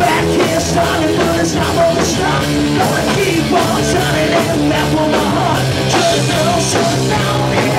back here starting for the time of the stop. Gonna keep on turning it back for my heart. Turn it down, shut it down.